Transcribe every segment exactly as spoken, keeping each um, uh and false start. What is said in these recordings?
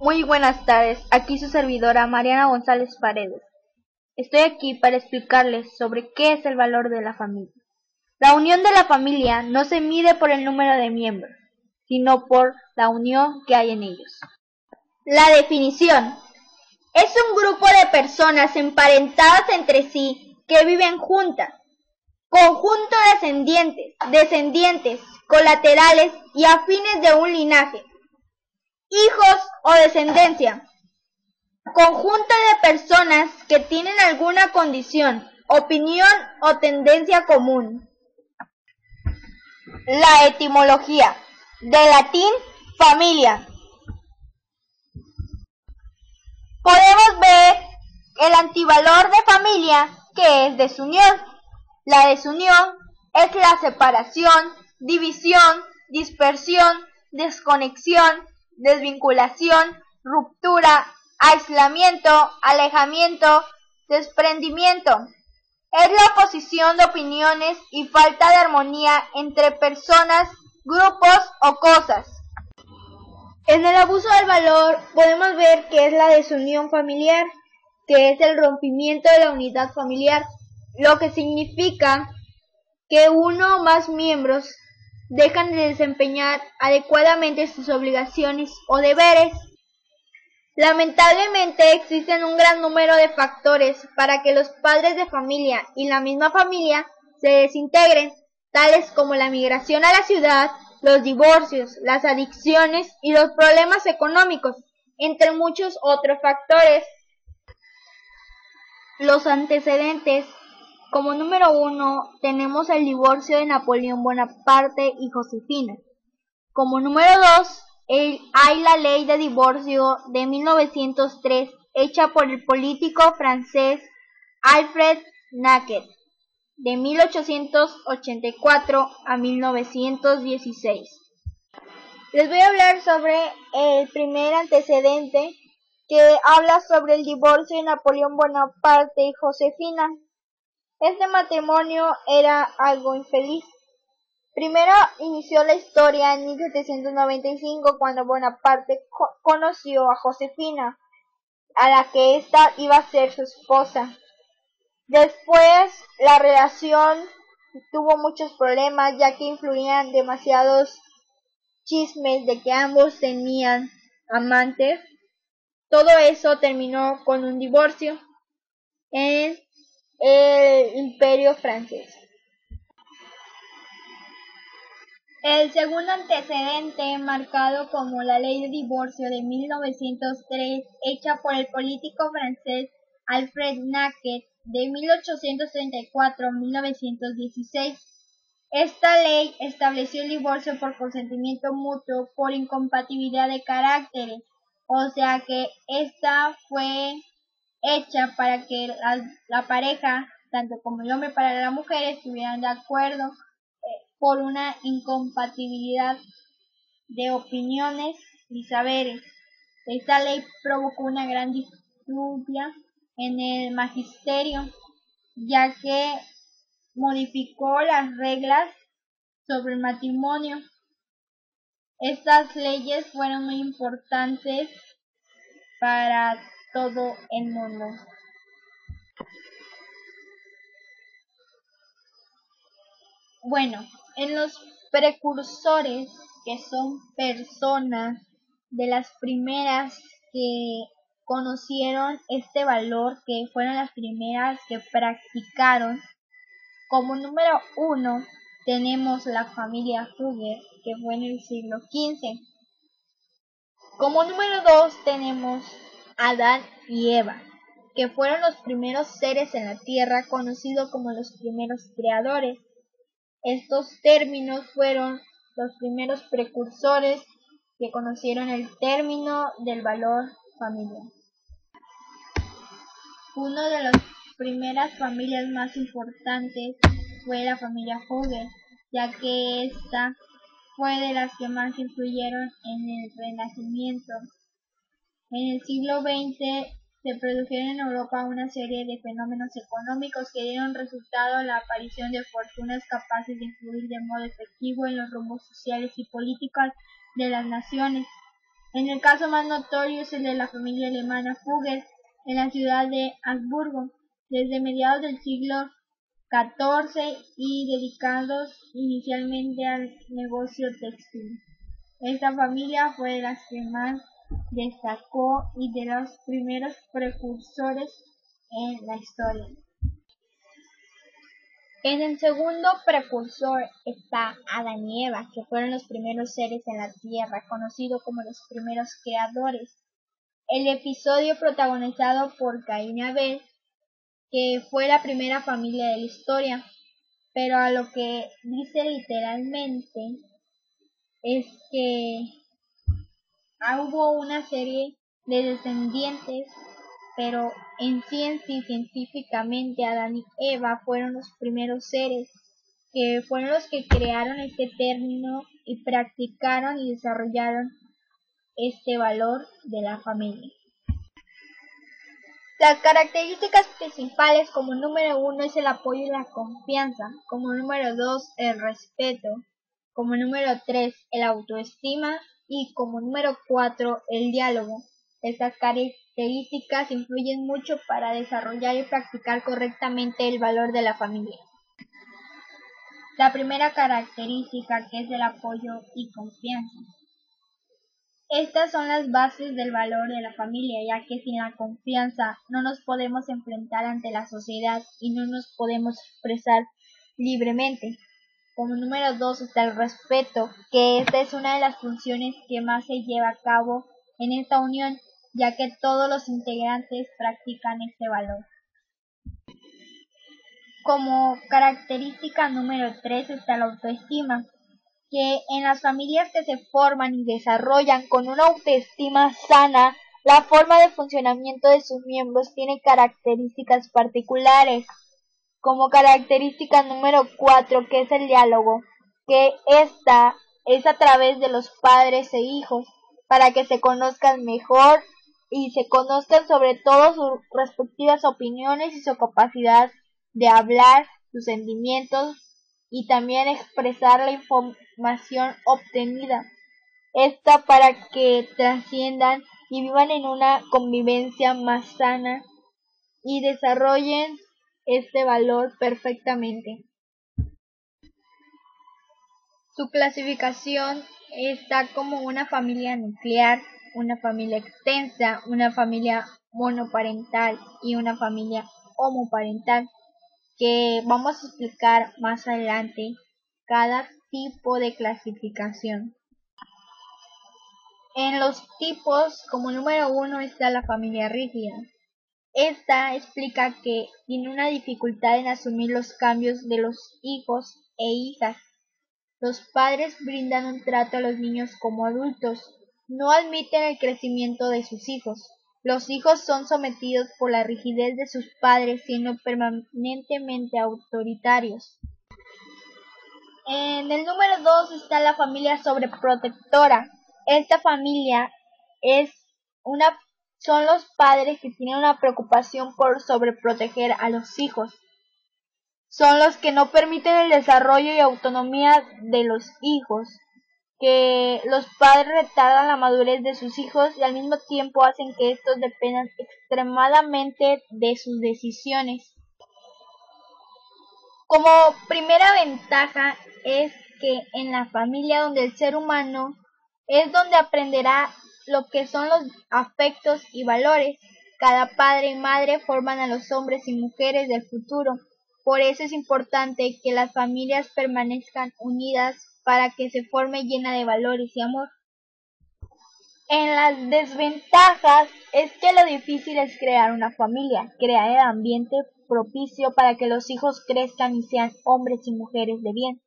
Muy buenas tardes, aquí su servidora Mariana González Paredes. Estoy aquí para explicarles sobre qué es el valor de la familia. La unión de la familia no se mide por el número de miembros, sino por la unión que hay en ellos. La definición. Es un grupo de personas emparentadas entre sí que viven juntas. Conjunto de descendientes, descendientes, colaterales y afines de un linaje. Hijos o descendencia. Conjunto de personas que tienen alguna condición, opinión o tendencia común. La etimología. Del latín, familia. Podemos ver el antivalor de familia, que es desunión. La desunión es la separación, división, dispersión, desconexión, desvinculación, ruptura, aislamiento, alejamiento, desprendimiento. Es la oposición de opiniones y falta de armonía entre personas, grupos o cosas. En el abuso del valor podemos ver que es la desunión familiar, que es el rompimiento de la unidad familiar, lo que significa que uno o más miembros dejan de desempeñar adecuadamente sus obligaciones o deberes. Lamentablemente existen un gran número de factores para que los padres de familia y la misma familia se desintegren, tales como la migración a la ciudad, los divorcios, las adicciones y los problemas económicos, entre muchos otros factores. Los antecedentes. Como número uno tenemos el divorcio de Napoleón Bonaparte y Josefina. Como número dos hay la ley de divorcio de mil novecientos tres hecha por el político francés Alfred Naquet de mil ochocientos ochenta y cuatro a mil novecientos dieciséis. Les voy a hablar sobre el primer antecedente que habla sobre el divorcio de Napoleón Bonaparte y Josefina. Este matrimonio era algo infeliz. Primero inició la historia en mil setecientos noventa y cinco cuando Bonaparte co- conoció a Josefina, a la que ésta iba a ser su esposa. Después la relación tuvo muchos problemas ya que influían demasiados chismes de que ambos tenían amantes. Todo eso terminó con un divorcio en el Imperio francés. El segundo antecedente, marcado como la ley de divorcio de mil novecientos tres, hecha por el político francés Alfred Naquet de mil ochocientos treinta y cuatro a mil novecientos dieciséis. Esta ley estableció el divorcio por consentimiento mutuo por incompatibilidad de caracteres, o sea que esta fue hecha para que la, la pareja, tanto como el hombre para la mujer, estuvieran de acuerdo eh, por una incompatibilidad de opiniones y saberes. Esta ley provocó una gran disputa en el magisterio, ya que modificó las reglas sobre el matrimonio. Estas leyes fueron muy importantes para todo el mundo. Bueno, en los precursores, que son personas de las primeras que conocieron este valor, que fueron las primeras que practicaron, como número uno tenemos la familia Fugger, que fue en el siglo quince. Como número dos tenemos Adán y Eva, que fueron los primeros seres en la tierra, conocidos como los primeros creadores. Estos términos fueron los primeros precursores que conocieron el término del valor familiar. Una de las primeras familias más importantes fue la familia Hogan, ya que esta fue de las que más influyeron en el Renacimiento. En el siglo veinte se produjeron en Europa una serie de fenómenos económicos que dieron resultado a la aparición de fortunas capaces de influir de modo efectivo en los rumbos sociales y políticos de las naciones. En el caso más notorio es el de la familia alemana Fugger en la ciudad de Augsburgo, desde mediados del siglo catorce y dedicados inicialmente al negocio textil. Esta familia fue de las que más destacó y de los primeros precursores en la historia. En el segundo precursor está Adán y Eva, que fueron los primeros seres en la tierra, conocidos como los primeros creadores. El episodio protagonizado por Caín y Abel, que fue la primera familia de la historia, pero a lo que dice literalmente es que hubo una serie de descendientes, pero en ciencia y científicamente Adán y Eva fueron los primeros seres, que fueron los que crearon este término y practicaron y desarrollaron este valor de la familia. Las características principales como número uno es el apoyo y la confianza, como número dos el respeto, como número tres el autoestima y como número cuatro el diálogo. Estas características influyen mucho para desarrollar y practicar correctamente el valor de la familia. La primera característica que es el apoyo y confianza. Estas son las bases del valor de la familia, ya que sin la confianza no nos podemos enfrentar ante la sociedad y no nos podemos expresar libremente. Como número dos está el respeto, que esta es una de las funciones que más se lleva a cabo en esta unión, ya que todos los integrantes practican este valor. Como característica número tres está la autoestima, que en las familias que se forman y desarrollan con una autoestima sana, la forma de funcionamiento de sus miembros tiene características particulares. Como característica número cuatro, que es el diálogo, que esta es a través de los padres e hijos, para que se conozcan mejor y se conozcan sobre todo sus respectivas opiniones y su capacidad de hablar, sus sentimientos y también expresar la información obtenida. Esta para que trasciendan y vivan en una convivencia más sana y desarrollen este valor perfectamente. Su clasificación está como una familia nuclear, una familia extensa, una familia monoparental y una familia homoparental, que vamos a explicar más adelante cada tipo de clasificación. En los tipos, como número uno está la familia rígida. Esta explica que tiene una dificultad en asumir los cambios de los hijos e hijas. Los padres brindan un trato a los niños como adultos, no admiten el crecimiento de sus hijos. Los hijos son sometidos por la rigidez de sus padres, siendo permanentemente autoritarios. En el número dos está la familia sobreprotectora. Esta familia es una, son los padres que tienen una preocupación por sobreproteger a los hijos. Son los que no permiten el desarrollo y autonomía de los hijos, que los padres retardan la madurez de sus hijos y al mismo tiempo hacen que estos dependan extremadamente de sus decisiones. Como primera ventaja es que en la familia donde el ser humano es donde aprenderá lo que son los afectos y valores. Cada padre y madre forman a los hombres y mujeres del futuro. Por eso es importante que las familias permanezcan unidas para que se forme llena de valores y amor. En las desventajas es que lo difícil es crear una familia, crear el ambiente propicio para que los hijos crezcan y sean hombres y mujeres de bien.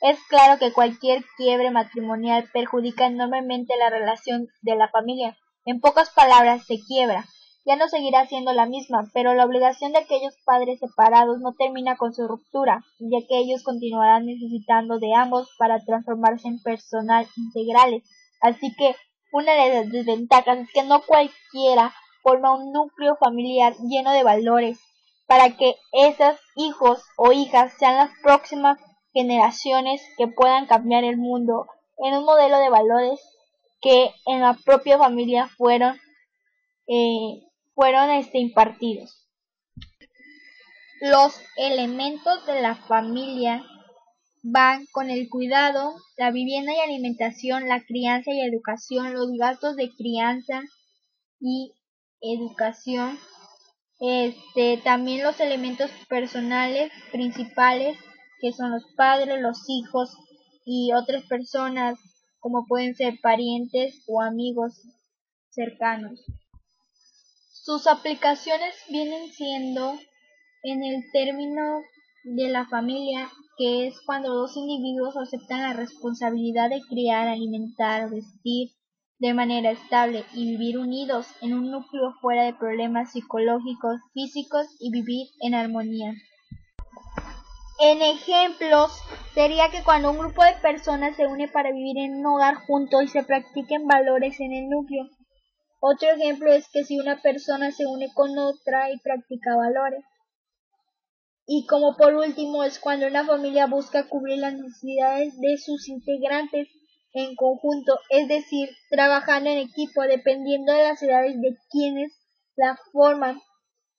Es claro que cualquier quiebre matrimonial perjudica enormemente la relación de la familia. En pocas palabras, se quiebra. Ya no seguirá siendo la misma, pero la obligación de aquellos padres separados no termina con su ruptura, ya que ellos continuarán necesitando de ambos para transformarse en personal integrales. Así que una de las desventajas es que no cualquiera forma un núcleo familiar lleno de valores para que esos hijos o hijas sean las próximas generaciones que puedan cambiar el mundo en un modelo de valores que en la propia familia fueron eh, fueron este, impartidos. Los elementos de la familia van con el cuidado, la vivienda y alimentación, la crianza y educación, los gastos de crianza y educación, este, también los elementos personales principales, que son los padres, los hijos y otras personas, como pueden ser parientes o amigos cercanos. Sus aplicaciones vienen siendo en el término de la familia, que es cuando dos individuos aceptan la responsabilidad de criar, alimentar, vestir de manera estable y vivir unidos en un núcleo fuera de problemas psicológicos, físicos y vivir en armonía. En ejemplos, sería que cuando un grupo de personas se une para vivir en un hogar juntos y se practiquen valores en el núcleo. Otro ejemplo es que si una persona se une con otra y practica valores. Y como por último es cuando una familia busca cubrir las necesidades de sus integrantes en conjunto, es decir, trabajando en equipo, dependiendo de las edades de quienes la forman.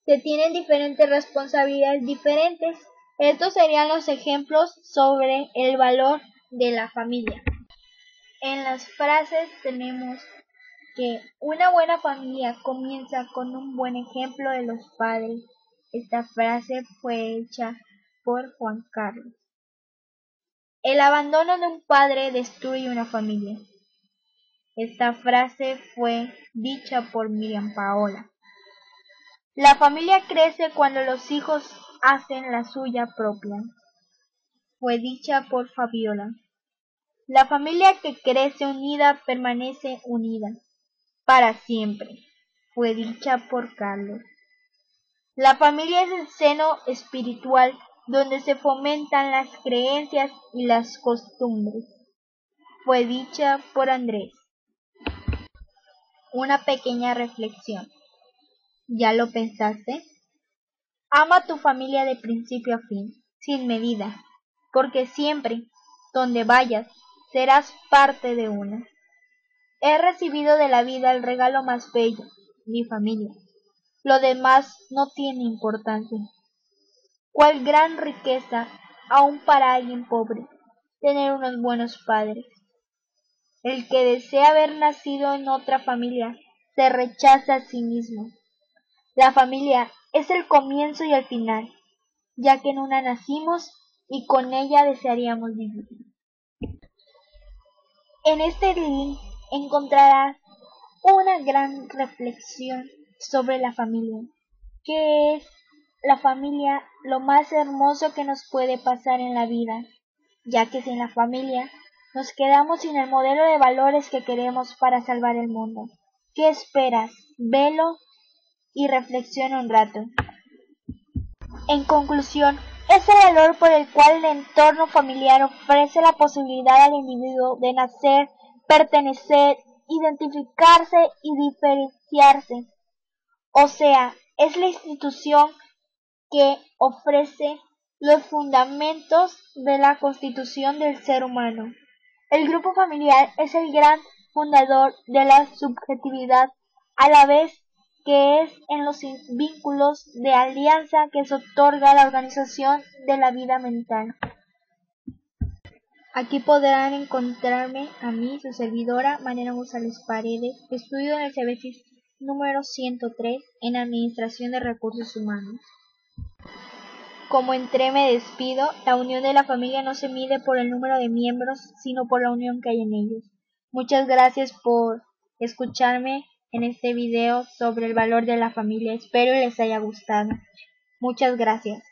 Se tienen diferentes responsabilidades diferentes. Estos serían los ejemplos sobre el valor de la familia. En las frases tenemos que una buena familia comienza con un buen ejemplo de los padres. Esta frase fue hecha por Juan Carlos. El abandono de un padre destruye una familia. Esta frase fue dicha por Miriam Paola. La familia crece cuando los hijos hacen la suya propia. Fue dicha por Fabiola. La familia que crece unida permanece unida para siempre. Fue dicha por Carlos. La familia es el seno espiritual donde se fomentan las creencias y las costumbres. Fue dicha por Andrés. Una pequeña reflexión. ¿Ya lo pensaste? Ama a tu familia de principio a fin, sin medida, porque siempre, donde vayas, serás parte de una. He recibido de la vida el regalo más bello, mi familia. Lo demás no tiene importancia. Cuál gran riqueza, aun para alguien pobre, tener unos buenos padres. El que desea haber nacido en otra familia, se rechaza a sí mismo. La familia es el comienzo y el final, ya que en una nacimos y con ella desearíamos vivir. En este link encontrarás una gran reflexión sobre la familia. ¿Qué es la familia? Lo más hermoso que nos puede pasar en la vida, ya que sin la familia nos quedamos sin el modelo de valores que queremos para salvar el mundo. ¿Qué esperas? Velo y reflexiona un rato. En conclusión, es el valor por el cual el entorno familiar ofrece la posibilidad al individuo de nacer, pertenecer, identificarse y diferenciarse. O sea, es la institución que ofrece los fundamentos de la constitución del ser humano. El grupo familiar es el gran fundador de la subjetividad, a la vez que es en los vínculos de alianza que se otorga la organización de la vida mental. Aquí podrán encontrarme a mí, su servidora, Mariana González Paredes, estudio en el C B C número ciento tres en Administración de Recursos Humanos. Como entré me despido, la unión de la familia no se mide por el número de miembros, sino por la unión que hay en ellos. Muchas gracias por escucharme en este video sobre el valor de la familia. Espero les haya gustado. Muchas gracias.